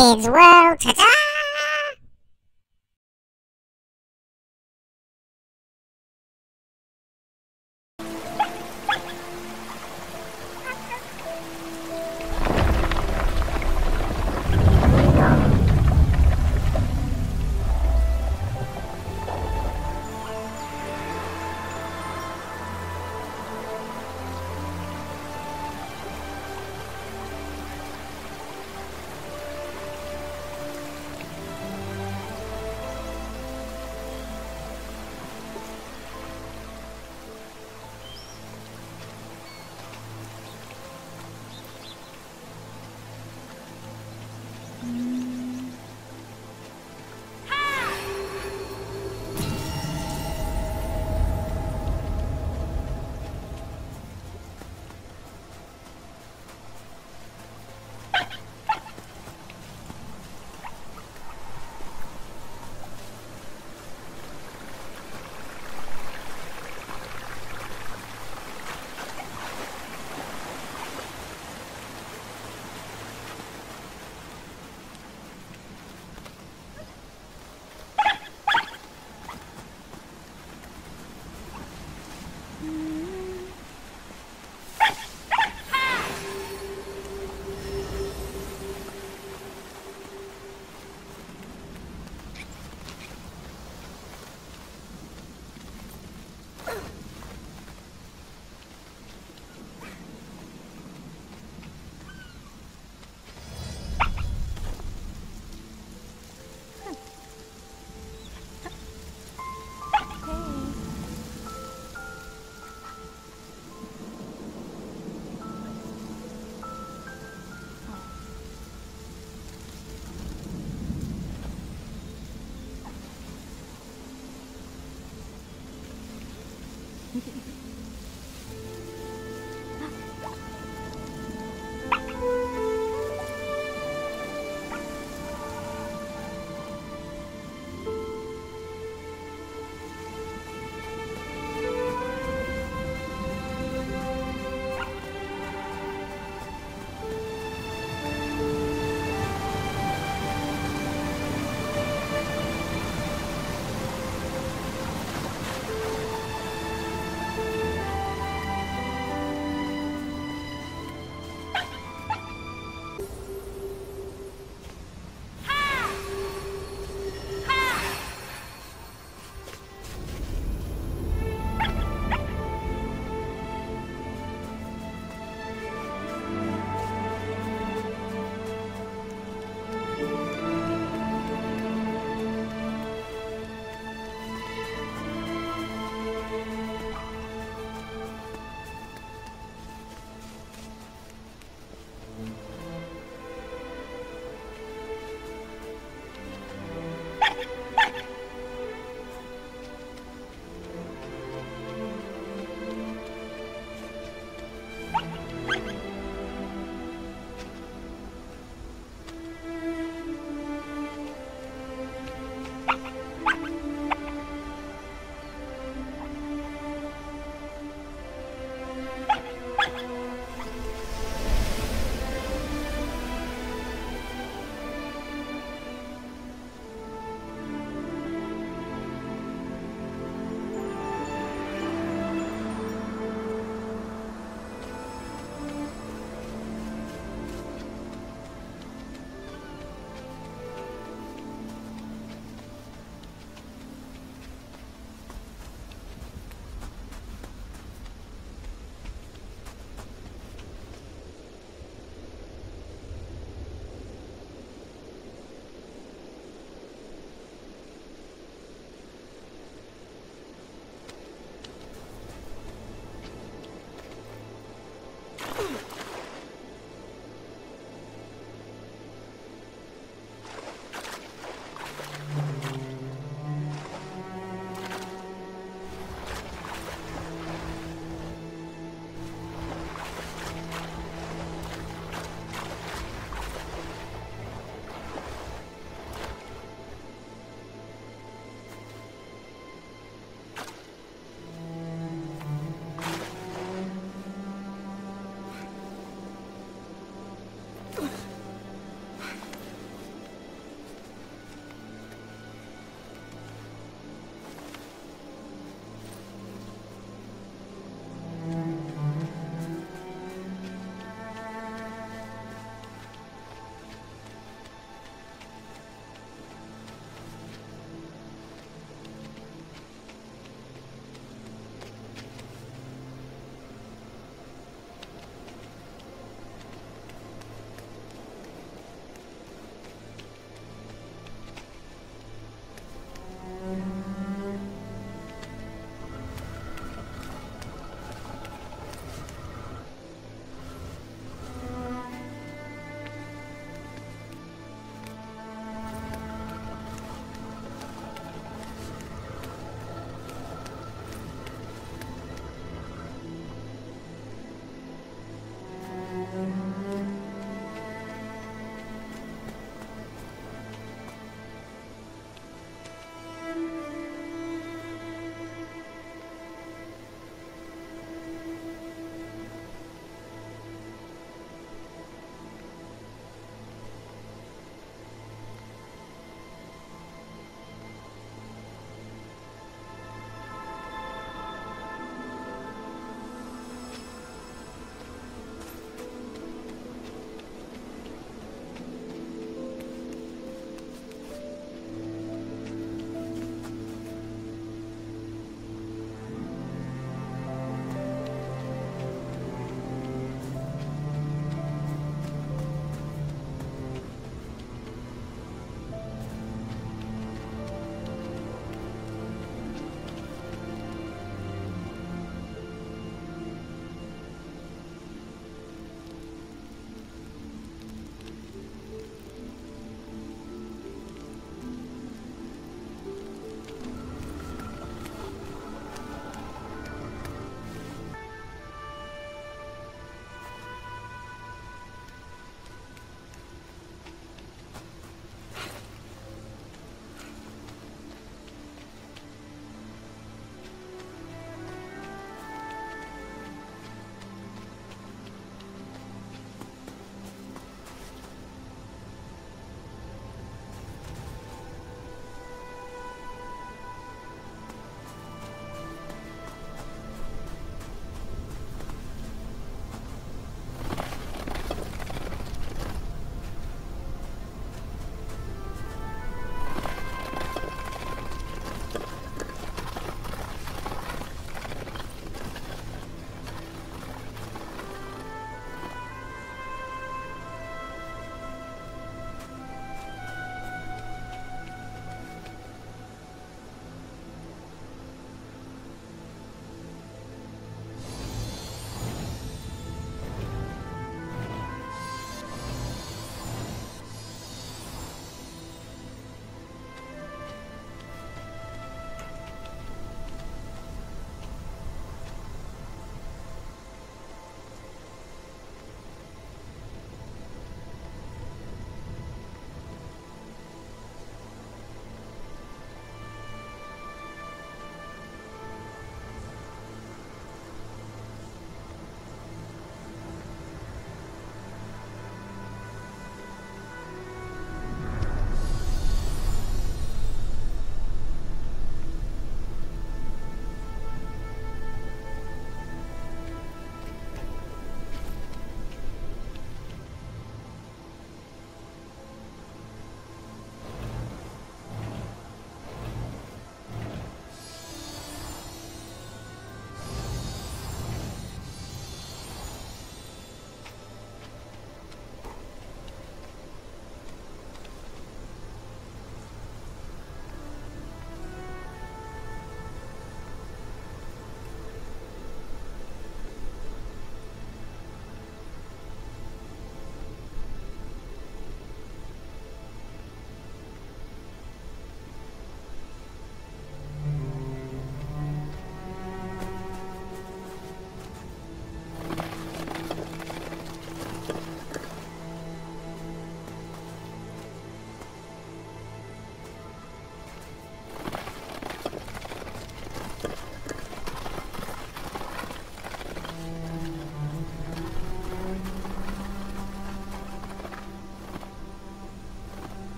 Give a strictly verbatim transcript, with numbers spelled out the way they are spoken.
Kid's World. Ta-ta!